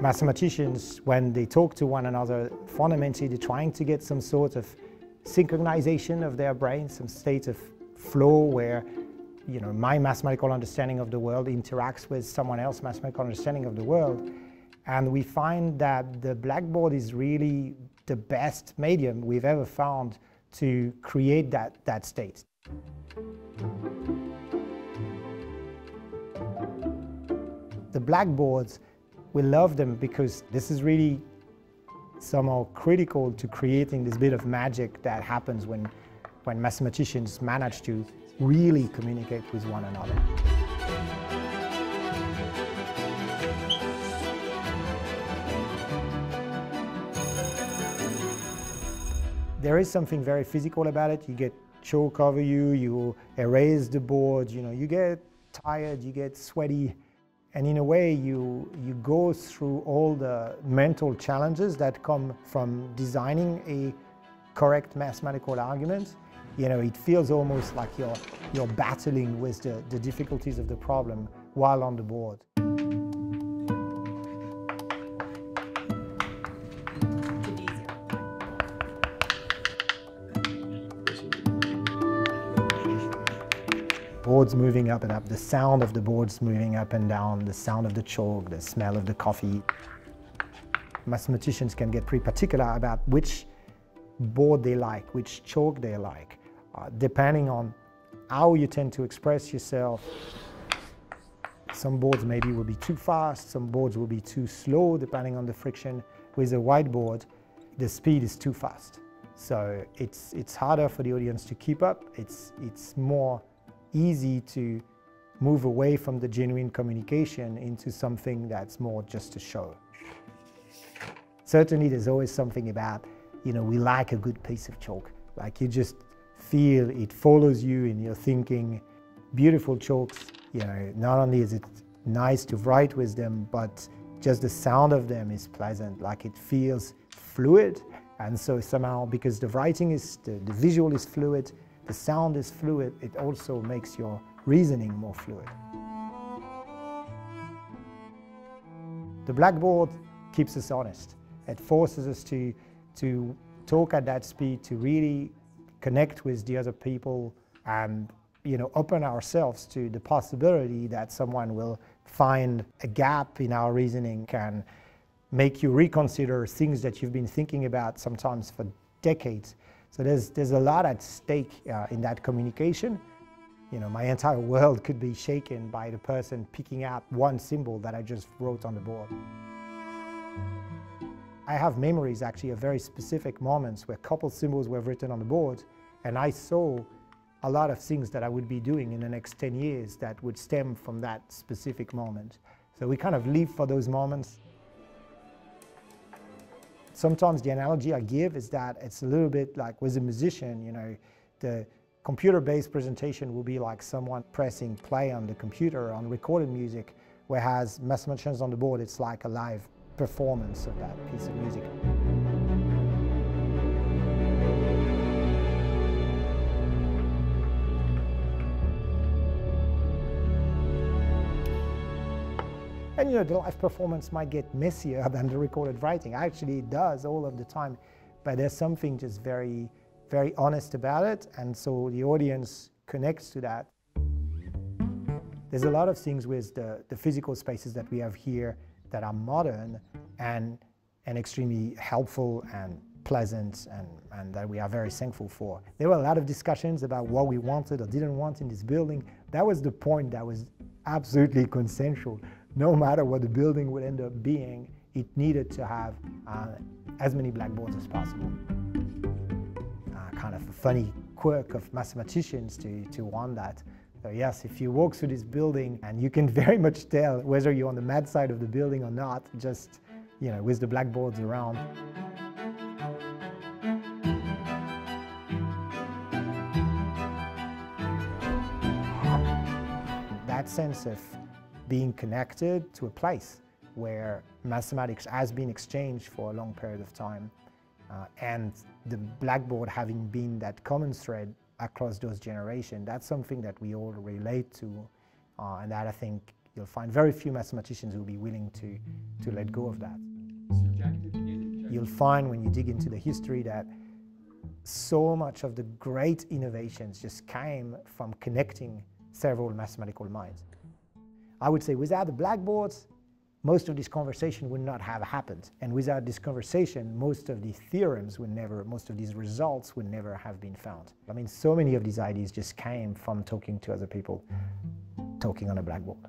Mathematicians, when they talk to one another, fundamentally they're trying to get some sort of synchronization of their brains, some state of flow where, you know, my mathematical understanding of the world interacts with someone else's mathematical understanding of the world. And we find that the blackboard is really the best medium we've ever found to create that state. The blackboards, we love them because this is really somehow critical to creating this bit of magic that happens when mathematicians manage to really communicate with one another. There is something very physical about it. You get chalk over you, you erase the board, you know, you get tired, you get sweaty. And in a way, you go through all the mental challenges that come from designing a correct mathematical argument. You know, it feels almost like you're battling with the difficulties of the problem while on the board. Boards moving up and up, the sound of the boards moving up and down, the sound of the chalk, the smell of the coffee. Mathematicians can get pretty particular about which board they like, which chalk they like, depending on how you tend to express yourself. Some boards maybe will be too fast, some boards will be too slow, depending on the friction. With a whiteboard, the speed is too fast. So it's harder for the audience to keep up, it's more easy to move away from the genuine communication into something that's more just a show. Certainly there's always something about, you know, we like a good piece of chalk. Like you just feel it follows you in your thinking. Beautiful chalks, you know, not only is it nice to write with them, but just the sound of them is pleasant. Like it feels fluid, and so somehow, because the writing is, the visual is fluid, the sound is fluid, it also makes your reasoning more fluid. The blackboard keeps us honest. It forces us to talk at that speed, to really connect with the other people and, you know, open ourselves to the possibility that someone will find a gap in our reasoning, can make you reconsider things that you've been thinking about sometimes for decades. So there's a lot at stake in that communication. You know, my entire world could be shaken by the person picking out one symbol that I just wrote on the board. I have memories actually of very specific moments where couple symbols were written on the board, and I saw a lot of things that I would be doing in the next 10 years that would stem from that specific moment. So we kind of live for those moments. Sometimes the analogy I give is that it's a little bit like with a musician, you know, the computer-based presentation will be like someone pressing play on the computer on recorded music, whereas mathematicians on the board, it's like a live performance of that piece of music. And you know, the live performance might get messier than the recorded writing. Actually, it does all of the time, but there's something just very, very honest about it, and so the audience connects to that. There's a lot of things with the physical spaces that we have here that are modern and extremely helpful and pleasant and that we are very thankful for. There were a lot of discussions about what we wanted or didn't want in this building. That was the point that was absolutely consensual. No matter what the building would end up being, it needed to have as many blackboards as possible. Kind of a funny quirk of mathematicians to want that. So yes, if you walk through this building, and you can very much tell whether you're on the mad side of the building or not, just, you know, with the blackboards around. That sense of being connected to a place where mathematics has been exchanged for a long period of time, and the blackboard having been that common thread across those generations, that's something that we all relate to And that, I think, you'll find very few mathematicians who will be willing to let go of that. You'll find when you dig into the history that so much of the great innovations just came from connecting several mathematical minds. I would say without the blackboards, most of this conversation would not have happened. And without this conversation, most of these theorems would never, most of these results would never have been found. I mean, so many of these ideas just came from talking to other people, talking on a blackboard.